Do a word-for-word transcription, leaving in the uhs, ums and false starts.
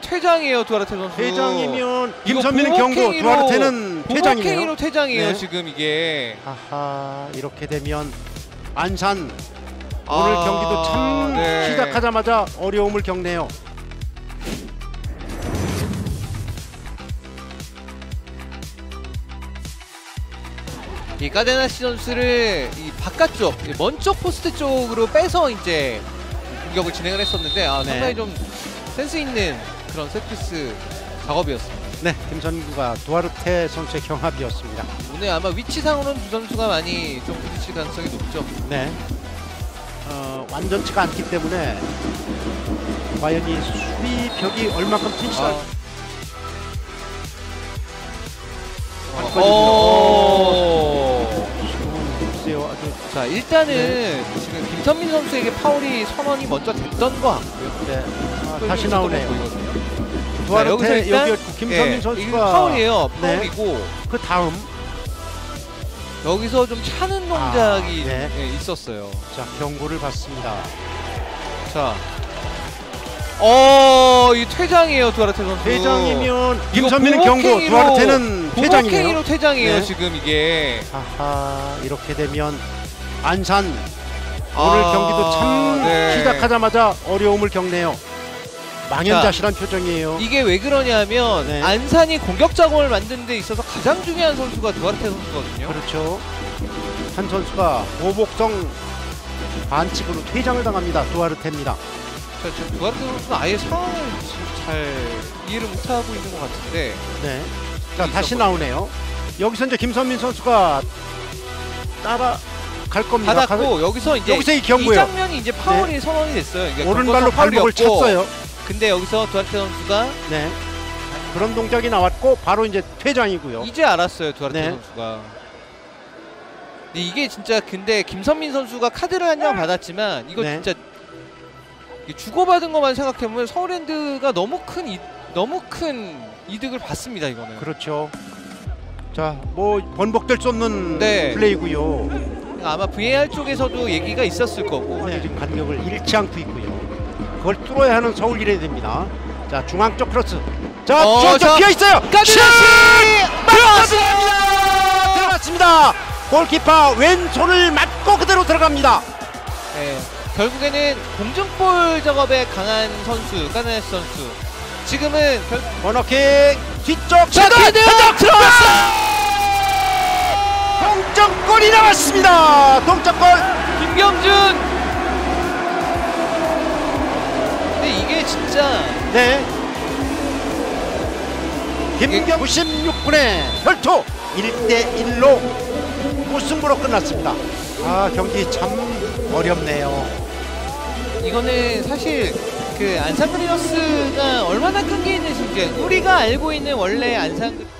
퇴장이에요. 두아르테 선수. 퇴장이면 김선민은 경고, 두아르테는 퇴장이에요. 보복행위로 퇴장이에요. 네. 지금 이게. 아하, 이렇게 되면 안산 아, 오늘 경기도 참 네. 시작하자마자 어려움을 겪네요. 이 까데나시 선수를 이 바깥쪽, 먼쪽 포스트 쪽으로 빼서 이제 공격을 진행을 했었는데 아, 네. 상당히 좀 센스 있는 그런 셋피스 작업이었습니다. 네, 김선민과 두아르테 선수의 경합이었습니다. 오늘 아마 위치상으로는 두 선수가 많이 좀 부딪힐 가능성이 높죠. 네, 어, 완전치가 않기 때문에 과연 이 수비 벽이 얼마큼 튼실할 자, 일단은 네. 지금 김선민 선수에게 파울이 선언이 먼저 됐던 거 같고요. 네. 아, 다시 나오네요. 자, 여기서 일단 여기 김선민 네. 선수가 파울이에요. 파울이고 네. 그 다음 여기서 좀 차는 동작이 아, 네. 네, 있었어요. 자, 경고를 받습니다. 자, 어, 이 퇴장이에요. 두아르테 선수. 퇴장이면 김선민은 경고, 두아르테는 퇴장이에요. 보복행위로 퇴장이에요. 네. 지금 이게. 아하, 이렇게 되면 안산 오늘 아, 경기도 참 네. 시작하자마자 어려움을 겪네요. 망연자실한 표정이에요. 이게 왜 그러냐면 네. 안산이 공격 자금을 만드는 데 있어서 가장 중요한 선수가 두아르테 선수거든요. 그렇죠. 한 선수가 보복성 반칙으로 퇴장을 당합니다. 두아르테입니다. 자, 지금 두아르테 선수는 아예 상황을 잘 이해를 못하고 있는 것 같은데 네. 자, 다시 나오네요. 여기서 이제 김선민 선수가 따라 갈 겁니다. 받았고 가... 여기서 이제 여기서 이, 경고요. 이 장면이 이제 파울이 네. 선언이 됐어요. 그러니까 오른발로 발목을 찼어요. 근데 여기서 두아르테 선수가 네. 그런 동작이 나왔고 바로 이제 퇴장이고요. 이제 알았어요, 두아르테 네. 선수가. 근데 이게 진짜 근데 김선민 선수가 카드를 한 장 받았지만 이거 네. 진짜 주고받은 것만 생각해보면 서울랜드가 너무 큰 이, 너무 큰 이득을 받습니다, 이거는. 그렇죠. 자, 뭐 번복될 수 없는 네. 플레이고요. 아마 브이알 쪽에서도 얘기가 있었을 거고 네, 지금 간격을 잃지 않고 있고요. 그걸 뚫어야 하는 서울이래야 됩니다. 자, 중앙 쪽 크로스. 자, 어, 저 피어 있어요. 까느네스 들어갔습니다. 들어갔습니다. 골키퍼 왼손을 맞고 그대로 들어갑니다. 네, 결국에는 공중볼 작업에 강한 선수 까느네스 선수. 지금은 결... 코너킥 뒤쪽 차도 들어갔어. 동점골이 나왔습니다. 동점골 김경준. 근데 이게 진짜 네 김경 구십육 분의 혈투 일 대 일로 무승부로 끝났습니다. 아, 경기 참 어렵네요. 이거는 사실 그 안산 브리너스가 얼마나 큰 게 있는지 우리가 알고 있는 원래 안산